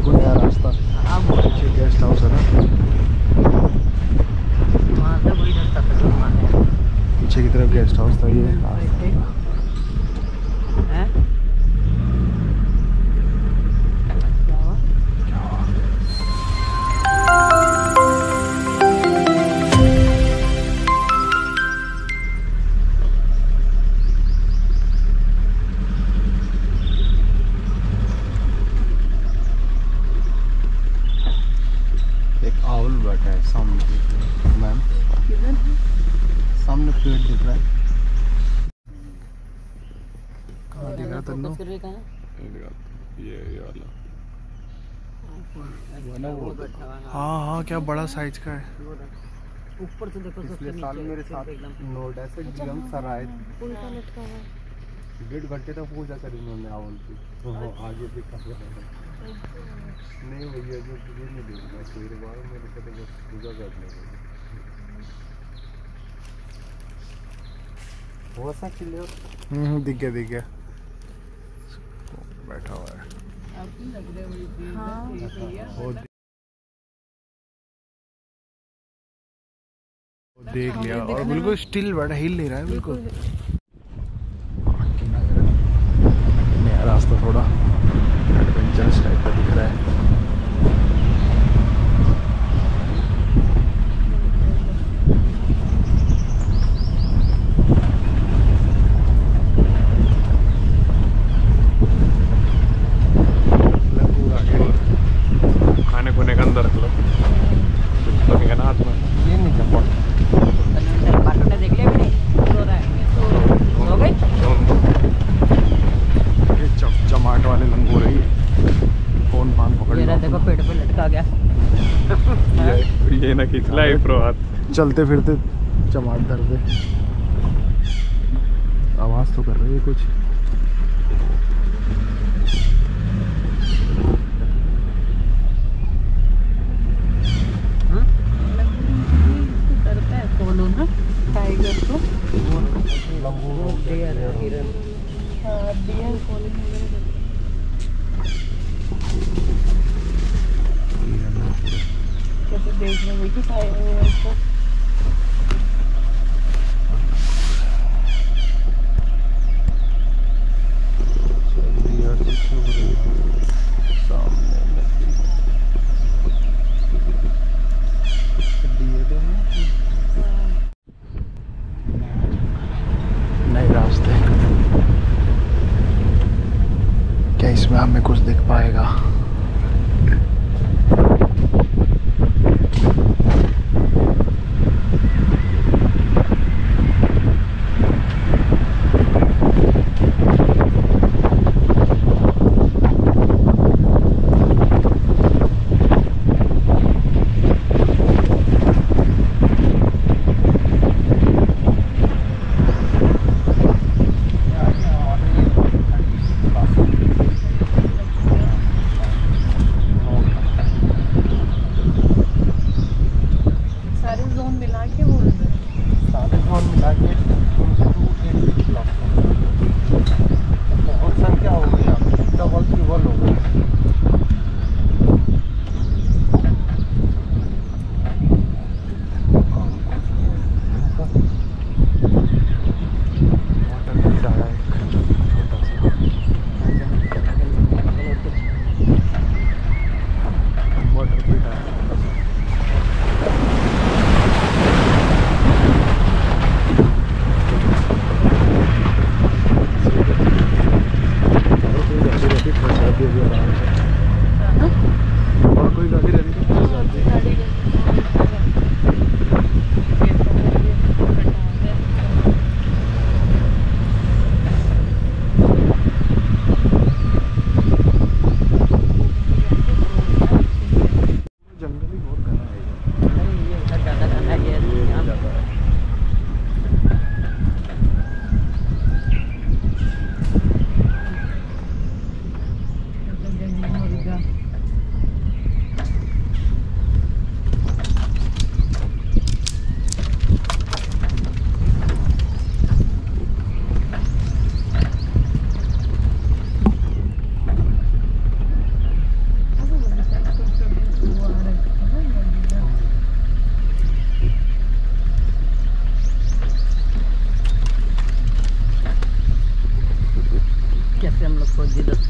देखो नया रास्ता। आप पीछे गेस्ट हाउस है ना, वहाँ पे वही रास्ता था, पीछे की तरफ गेस्ट हाउस था। ये सामने पेड़ दिख रहा है, कहाँ दिख रहा तन्नो? ये वाला। हाँ हाँ, क्या बड़ा साइज का है। ऊपर से देखो, पिछले साल मेरे साथ नोट ऐसे एकदम सराय उल्टा लटका हुआ है। 1.5 घंटे तक पूजा करी उन्होंने आवल की। आगे दिखा नहीं भैया, जो तुझे नहीं देखना तेरे बारे में दिखते बस पूजा करने के लिए। वो सा किलो दिख गया बैठा हुआ है। आपको लग रहा है मुझे हां वो देख लिया और बिल्कुल स्टिल बैठा, हिल नहीं रहा है बिल्कुल। नया रास्ता थोड़ा एडवेंचरस टाइप का दिख रहा है। ये ना किसला चलते फिरते चमाट दर्द आवाज तो कर रही है कुछ। टाइगर को कैसे देखने में कि टाइम है इसको। नए रास्ते क्या इसमें हमें कुछ दिख पाएगा?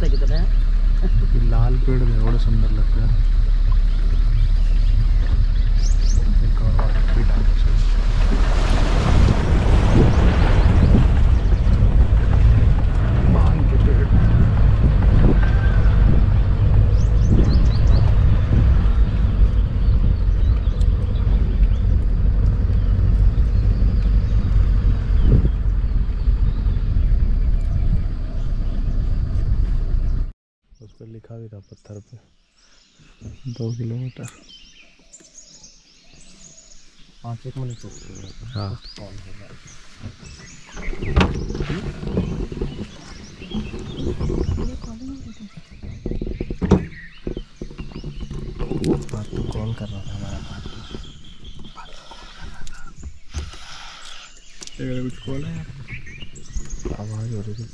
मस्त है लाल पेड़ बड़ा सुंदर लगता है। लिखा भी था पत्थर पे 2 किलोमीटर 5 मिनट हाँ। तो कॉल कर रहा था हमारा कुछ कॉल है आवाज हो रही थी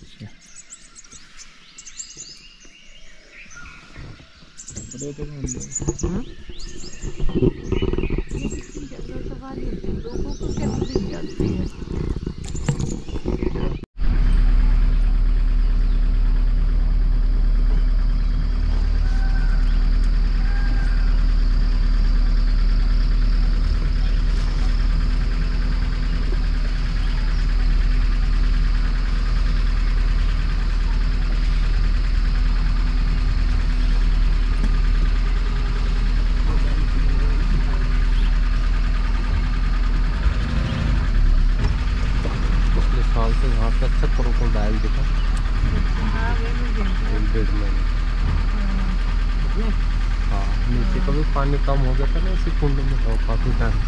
पीछे पानी कम हो गया था ना इसी कुंड में तो काफी टाइम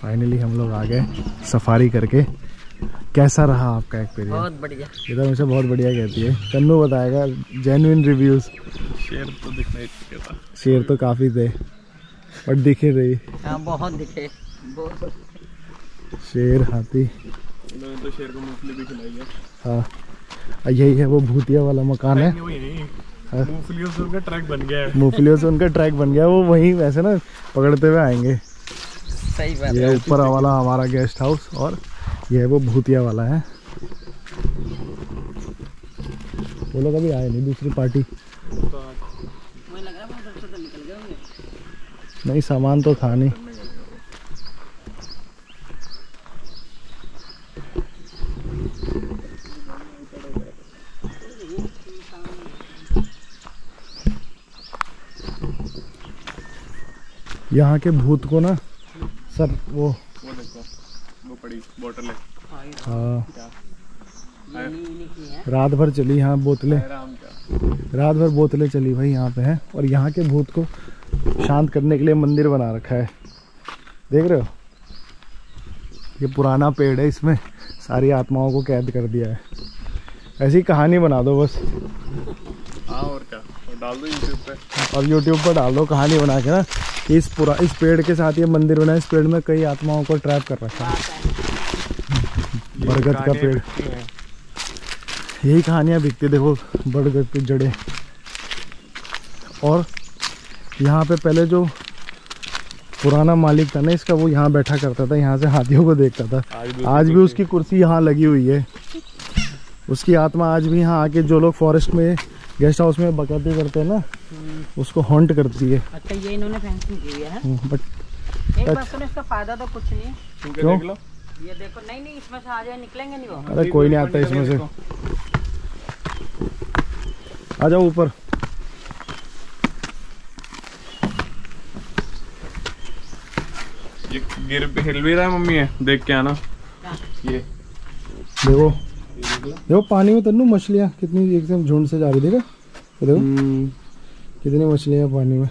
फाइनली हम लोग आ गए सफारी करके। कैसा रहा आपका एक्सपीरियंस? बहुत बढ़िया। इधर मुझे बहुत बढ़िया कहती है, कन्नू बताएगा जेन्युइन रिव्यूज। शेर तो काफी थे और दिखे रही बहुत दिखे शेर हाथी तो शेर को मूंगफली भी खिलाई है। हाँ यही है वो भूतिया वाला मकान है। मूंगफलियों से उनका ट्रैक बन गया है। मूंगफलियों से उनका ट्रैक बन गया, वो वहीं वैसे ना पकड़ते हुए आएंगे। सही बात है। ऊपर वाला हमारा गेस्ट हाउस और ये वो भूतिया वाला है। वो लोग अभी आए नहीं, दूसरी पार्टी। नहीं सामान तो था नहीं। यहाँ के भूत को ना सब वो देखो वो पड़ी बोतल है। हाँ रात भर चली यहाँ बोतलें, रात भर बोतलें चली भाई यहाँ पे है। और यहाँ के भूत को शांत करने के लिए मंदिर बना रखा है, देख रहे हो? ये पुराना पेड़ है, इसमें सारी आत्माओं को कैद कर दिया है। ऐसी कहानी बना दो बस। हाँ और क्या, और डाल दो यूट्यूब पे। और यूट्यूब पर डाल दो कहानी बना के ना, इस पेड़ के साथ ये मंदिर बना है। इस पेड़ में कई आत्माओं को ट्रैप कर रखा है। बरगद का पेड़, यही कहानियाँ बिकती। देखो बरगद की जड़ें। और यहाँ पे पहले जो पुराना मालिक था ना इसका, वो यहाँ बैठा करता था, यहाँ से हाथियों को देखता था। आज भी उसकी कुर्सी यहाँ लगी हुई है। उसकी आत्मा आज भी यहाँ आके जो लोग फॉरेस्ट में गेस्ट हाउस में बकैती करते हैं ना, उसको हॉन्ट करती है। अच्छा ये इन्होंने फैंसिंग की है। बट एक बार सुनो, इसका फायदा तो कुछ नहीं। देख लो, ये देखो। नहीं नहीं, इसमें से आ जाए, निकलेंगे नहीं वो। अरे कोई नहीं आता इसमें से। आ जाओ ऊपर। ये गिर हिल भी रहा है मम्मी, है देख के आना। ये देखो, देखो पानी में तन्नू मछलियाँ कितनी एकदम झुंड से जा रही। देखा देखो कितनी मछलियाँ पानी में।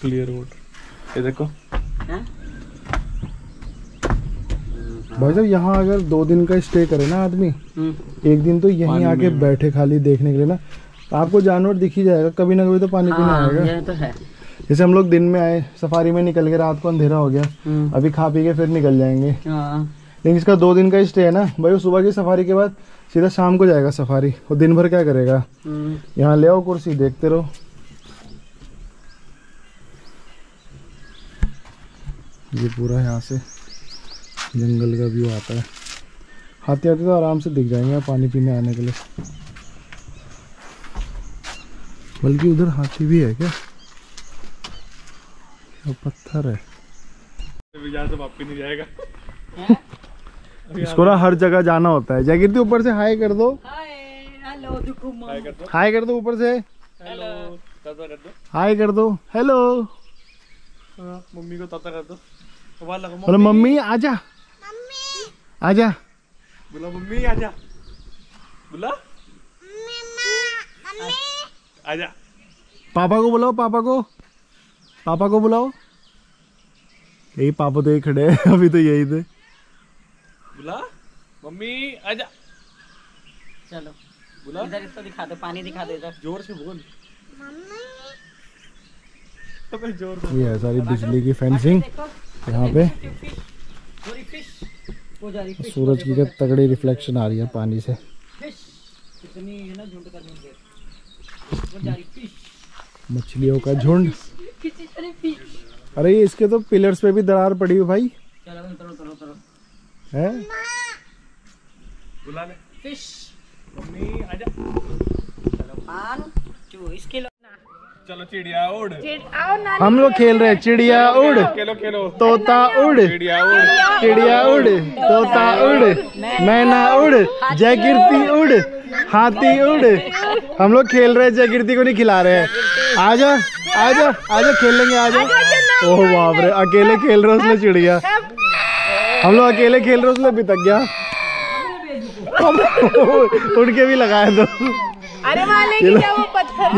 Clear water. ये देखो भाई साहब, यहाँ अगर 2 दिन का स्टे करे ना आदमी, एक दिन तो यहीं आके बैठे खाली देखने के लिए ना, आपको जानवर दिख ही जाएगा कभी ना कभी, तो पानी पीने आएगा। ये तो है। जैसे हम लोग दिन में आए सफारी में, निकल के रात को अंधेरा हो गया, अभी खा पी के फिर निकल जाएंगे। लेकिन इसका 2 दिन का स्टे है ना भाई, वो सुबह की सफारी के बाद सीधा शाम को जाएगा सफारी, और दिन भर क्या करेगा। यहाँ ले आओ कुर्सी, देखते रहो। ये पूरा यहाँ से जंगल का व्यू आता है। हाथी आते तो आराम से दिख जाएंगे पानी पीने आने के लिए। बल्कि उधर हाथी भी है क्या? तो पत्थर है से वापस नहीं जाएगा। इसको ना हर जगह जाना होता है। जागीर, ऊपर से हाय कर दो। हाय कर दो, ऊपर से हाय कर दो। हेलो मम्मी को ताता कर दो। बोलो मम्मी आजा, आजा। बोलो मम्मी आजा। बोला आजा। पापा को बुलाओ, पापा को, पापा को बुलाओ। यही पापा तो यही खड़े हैं अभी, तो यही थे। बुला मम्मी आजा। चलो बुला इधर, इसको दिखा दो, पानी दिखा दो इधर। जोर से बोल मम्मी, जोर से। ये है सारी बिजली की फेंसिंग यहाँ पे। सूरज की तगड़ी रिफ्लेक्शन आ रही है पानी से। मछलियों का झुंड। अरे इसके तो पिलर्स पे भी दरार पड़ी है भाई। चलो चलो चलो। है? बुला ले। फिश। मम्मी आजा। चलो चिड़िया उड़। हम लोग खेल रहे हैं चिड़िया उड़। खेलो खेलो। तोता उड़। चिड़िया उड़। चिड़िया उड़। तोता उड़। मैना उड़। जयकीर्ति उड़। हाथी उड़। हम लोग खेल रहे हैं, जयकीर्ति को नहीं खिला रहे हैं। आजा आजा आजा, खेल लेंगे आजा। ओह बाप रे, अकेले खेल रहे उसने चिड़िया। हम लोग अकेले खेल रहे उसने भी तक गया। उड़ के भी लगाया तो। अरे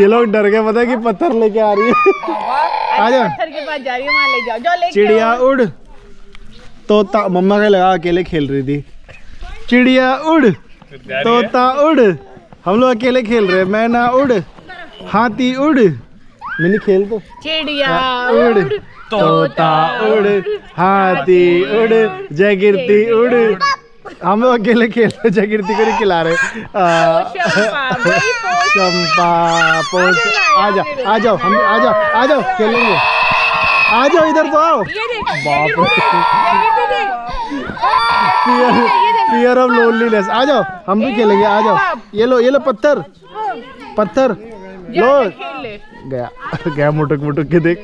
ये लोग डर गए, पता है कि पत्थर लेके आ रही है। आजा पत्थर के पास जा रही है, वहाँ ले जाओ, जाओ लेके। चिड़िया उड़। तोता, मम्मा का लगा अकेले खेल रही थी। चिड़िया उड़। तोता उड़। हम लोग अकेले खेल रहे। मैना उड़। हाथी उड़। मिनी खेल दो। चिड़िया उड़। तोता उड़। हाथी उड़। जयकीर्ति उड़। हम लोग अकेले खेल रहे, जयकीर्ति को नहीं खिला रहे। चंपा पोष। आजा आ जाओ, हम आजा आ जाओ, खेलेंगे। आ जाओ इधर तो आओ। Fear of loneliness. आ जाओ, हम भी खेलेंगे। आ जाओ। ये लो पत्थर, पत्थर लो। गया गया मुटुक मुटुक के देख।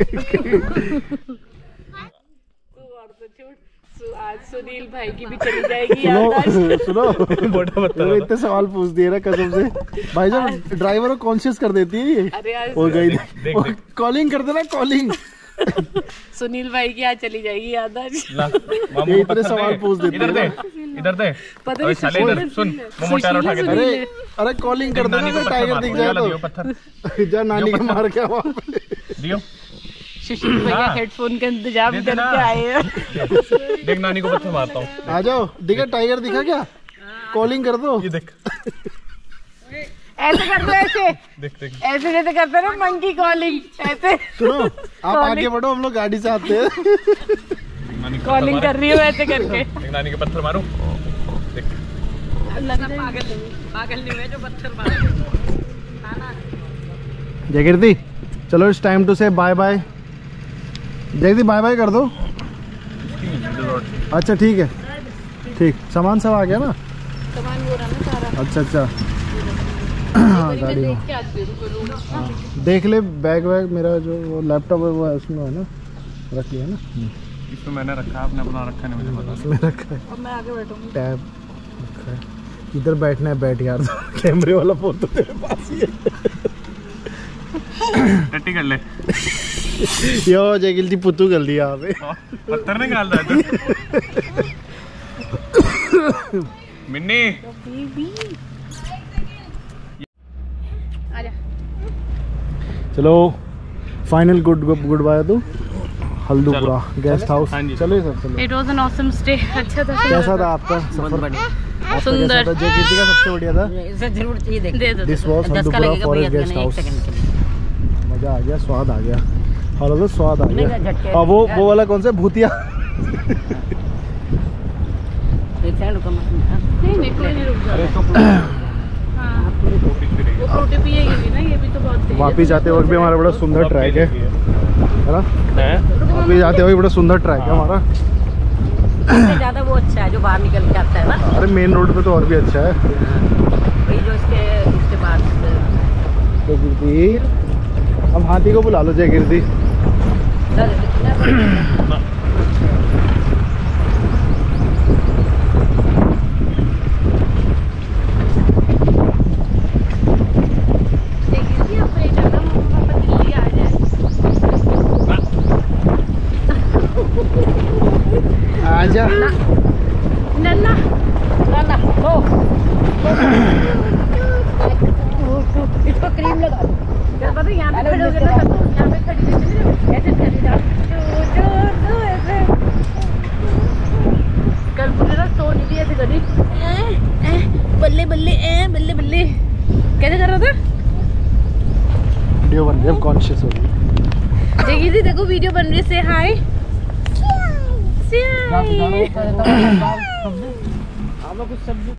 आज सुनील भाई की भी चली जाएगी। सुनो सुनो, इतने सवाल पूछ दिए ना कसम से भाई साहब। ड्राइवर को कॉन्शियस कर देती है ये। और गई कॉलिंग कर देना, कॉलिंग। सुनील भाई की आज चली जाएगी याद। इतने सवाल पूछ देते इधर पता। सुन उठा के। अरे अरे कॉलिंग कर देना, तो टाइगर दिख जाए तो पत्थर जा नानी के मार के। दियो सुशील भैया हेडफोन का इंतजाम करके आए हैं। देख नानी को पत्थर मारता हूँ। आ जाओ, देखा टाइगर दिखा क्या? कॉलिंग कर दो। देख ऐसे कर दो, ऐसे देख देख, ऐसे जैसे करते हैं ना मंकी कॉलिंग, ऐसे। सुनो आप आगे बढ़ो, हम लोग गाड़ी से आते हैं। कॉलिंग कर रही हो ऐसे करके। देख नानी के पत्थर मारूं। देख लगा पागल पागल नहीं हुए जो पत्थर मारे। जयकीर्ति चलो, it's time to say bye bye. Jaykirti bye bye कर दो। अच्छा ठीक है, ठीक। सामान सब आ गया ना? सामान हो रहा ना सारा। अच्छा हाँ, गाड़ी देख ले। बैग मेरा जो लैपटॉप है वो उसमें है ना। रखी है ना, इसको मैंने रखा, आपने अपना रखा नहीं मुझे पता। मैंने रखा है, अब मैं आगे बैठूंगी। टैब रखा है, इधर बैठना है, बैठ यार। कैमरे वाला फोन तो तेरे पास ही है, टट्टी कर ले। यो जगिल जी पुतू कर दिया आपने, पत्थर निकाल रहा मिन्नी। चलो final good bye to Haldupura guest house. चलो sir, it was an awesome stay. अच्छा था, कैसा था आपका सफर? सुंदर था, जो किसी का सबसे बढ़िया था। इसे जरूर चाहिए, देख this was Haldupura forest guest house. मजा आ गया, स्वाद आ गया, हेलो स्वाद आ गया। और वो वाला कौन सा भूतिया? नहीं कोई नहीं, रुक जाओ। वापिस जाते वक्त भी हमारा बड़ा सुंदर ट्रैक है, है ना? वापिस जाते वक्त बड़ा सुंदर ट्रैक है हमारा। ज़्यादा वो अच्छा है जो बाहर निकल के आता है ना। अरे मेन रोड पे तो और भी अच्छा है। वही जो इसके बाद तो गिरती। अब हाथी को बुला लो जय गिरती। आजा नन्ना नन्ना लो, इसको क्रीम लगा दो। क्या पता यहां पे खड़े हो गए, यहां पे खड़ी रही ऐसे चली जा। जो ऐसे कल पूरा सो नहीं दिया थे गली। बल्ले बल्ले बल्ले बल्ले कैसे कर रहा था? वीडियो बन रही है, कॉन्शियस हो रही है। देखिए देखो वीडियो बन रही से। हाय कुछ सब्जी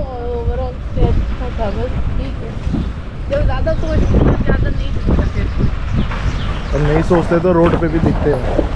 ओवरऑल था बस, ठीक है। जब ज़्यादा ज़्यादा नहीं सोचते, और नहीं सोचते तो रोड पे भी दिखते हैं।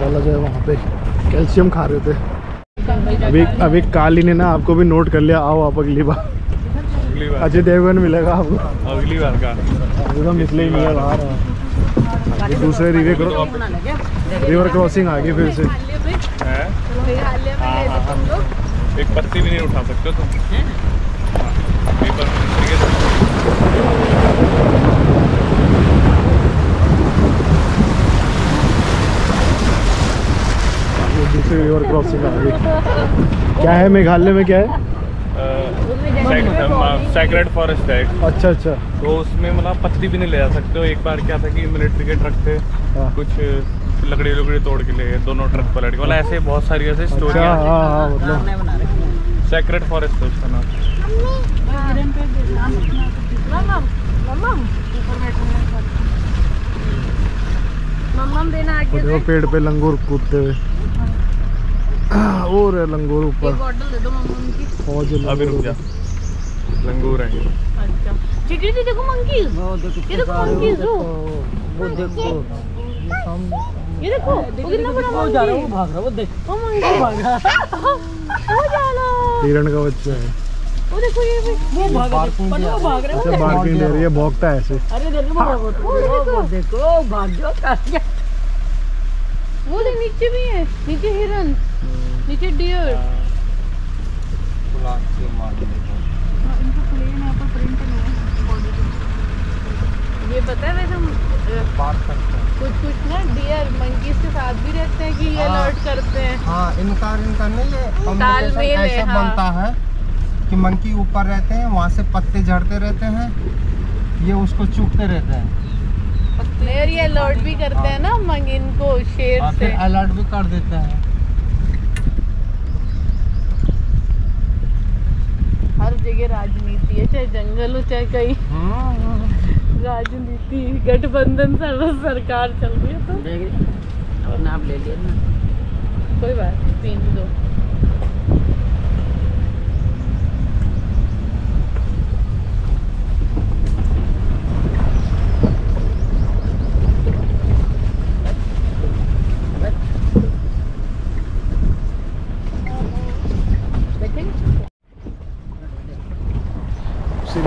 वाला जो है वहाँ पे कैल्शियम खा रहे थे। अभी काली ने ना आपको भी नोट कर लिया। आओ आप अगली बार अजय देवगन मिलेगा आपको अगली बार का। निकले ही मिला बाहर। दूसरे रिवर क्रॉसिंग आ गई फिर से। एक पत्ती भी नहीं उठा सकते तुम। दूसरी रिवर क्रॉसिंग आ गई। क्या है मेघालय में, क्या है? सैक्रेड फॉरेस्ट है। अच्छा, तो उसमें मतलब पत्ती भी नहीं ले जा सकते हो। एक बार क्या था कि मिलिट्री के ट्रक थे, कुछ लकड़ी तोड़ के ले गए, दोनों ट्रक पलट गए। ऐसे बहुत सारी ऐसे स्टोरी। सैक्रेड फॉरेस्ट है उसका नाम। पेड़ पे लंगूर कूदते हुए और लंगूर ऊपर। बोतल दे दो मम्मी की। अभी रुक जा, लंगूर है। अच्छा चिकड़ी दी, देखो मंकी, ये देखो मंकी, वो देखो ये देखो, वो कितना बड़ा वो जा रहा है, वो भाग रहा है, वो देख वो मंकी भाग रहा है, वो जा रहा है। हिरण का बच्चा है वो, देखो ये वो भाग रहा है, पता वो भाग रहा है, वो बाकी ले रही है, भौंकता है ऐसे। अरे देखो देखो भाग जो कर गया वो। देख नीचे भी है, नीचे हिरन, नीचे डियर। ये पता है वैसे कुछ ना डियर मंकीज के साथ भी रहते हैं कि ये अलर्ट करते हैं। हाँ, इनका नहीं है, तालमेल ऐसा बनता है कि मंकी ऊपर रहते हैं, वहाँ से पत्ते झड़ते रहते हैं, ये उसको चूकते रहते हैं। ये अलर्ट भी करते हैं ना मंग इनको, शेर से अलर्ट भी कर देते हैं। हर जगह राजनीति है, चाहे जंगल हो चाहे कहीं। राजनीति, गठबंधन, सरकार चल रही है। तो नाम ले लिया ना कोई बात नहीं, पेन दो।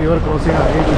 रिवर क्रॉसिंग आ गई।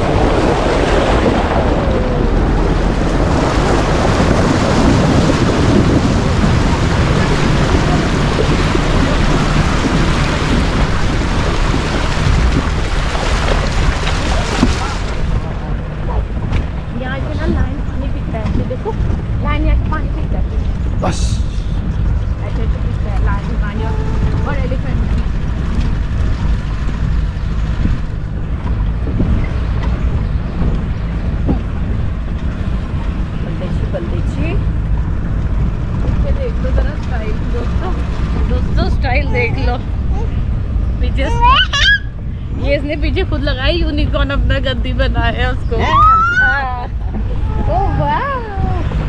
पीछे खुद लगाई यूनिकॉर्न, अपना गद्दी बनाया उसको। ओह वाह,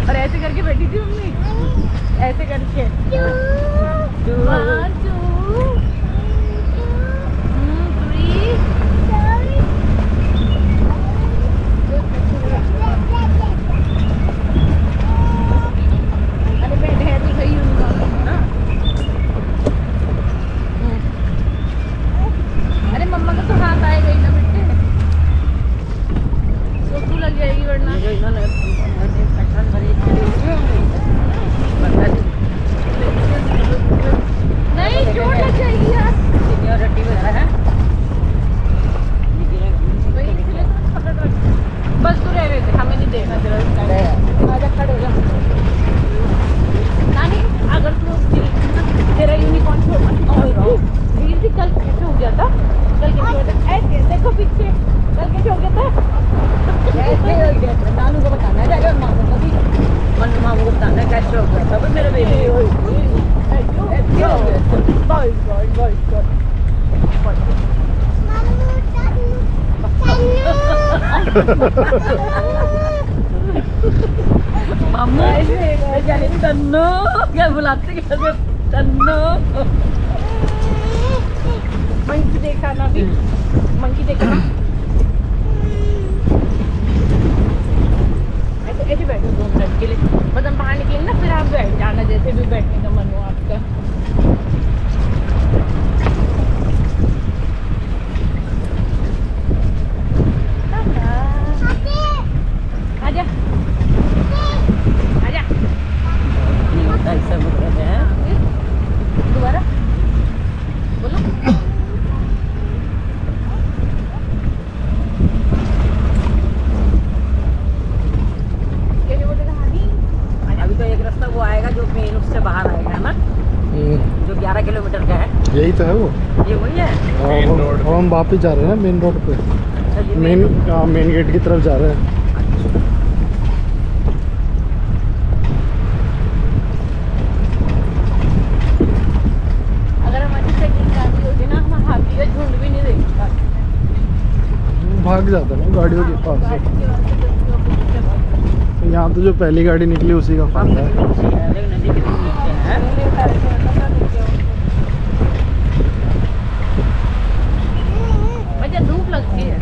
और ऐसे करके बैठी थी मम्मी, ऐसे करके क्या बुलाते मंकी देखा ना, भी मंकी देखा ना, ऐसे बैठो 2 मिनट के लिए, मतलब बाहर निकले ना फिर आप बैठ जाना, जैसे भी बैठने का मन हो आपका। हम वापस जा रहे हैं मेन रोड पे, मेन गेट की तरफ जा रहे हैं। अगर हमारी साइकिल गाड़ी होती ना, हम हाथी का झुंड भी नहीं देखते, भाग जाता ना गाड़ियों के पास। यहाँ तो जो पहली गाड़ी निकली उसी का फायदा है। धूप लगती है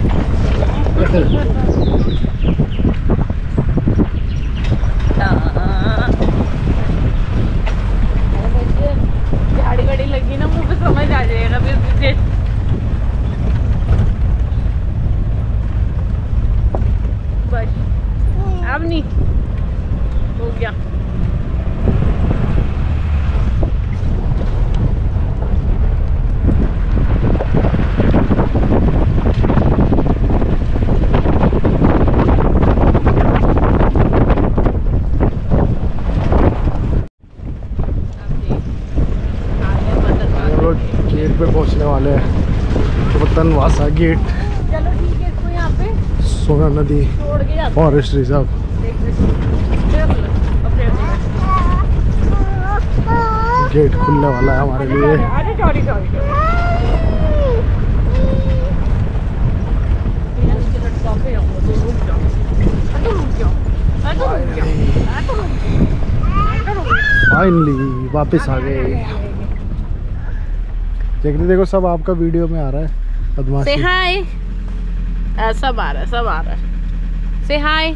झाड़ी वाड़ी लगी ना मुझे समझ आ जाएगा फिर मुझे। बस अब नहीं हो गया। पहुंचने वाले हैं तो तनवासा गेट। चलो ठीक है, इसको यहाँ पे सोना नदी फॉरेस्ट रिजर्व। गेट खुलने वाला है हमारे लिए। फाइनली वापस आ गए। देखो सब आपका वीडियो में आ रहा है। बदमाश से हाय सब आ रहा है, सब आ रहा है। से हाय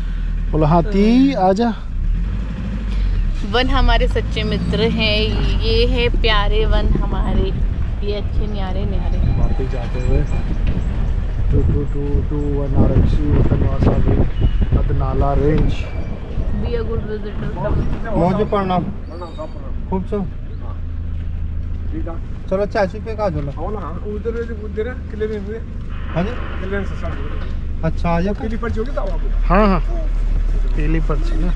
बोलो हाथी आजा। वन हमारे सच्चे मित्र हैं, ये है प्यारे वन हमारे, ये अच्छे न्यारे न्यारे। वापस जाते हुए 2221 आरक्षी वतनवासा gate अदनाला range. Be a good visitor. मौजू प्रणाम खूब सो। चलो चाची पे का झोला ना उधर उधर किले में हुए। हां जी किले से साथ में। अच्छा ये पीली पर्ची होगी तो आपको। हां हां पीली पर्ची ना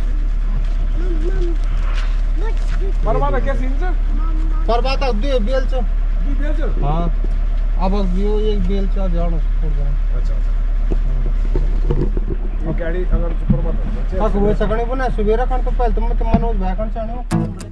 परवाना क्या सीन से परवाता दे बेल से दी बेल से। हां अब यो एक बेल से जानो छोड़ जाओ। अच्छा ये गाड़ी अगर सुपर मत हां वो सगळे पण सुबेरा कान तो पहले तुम मनोज भाई कान चाणो।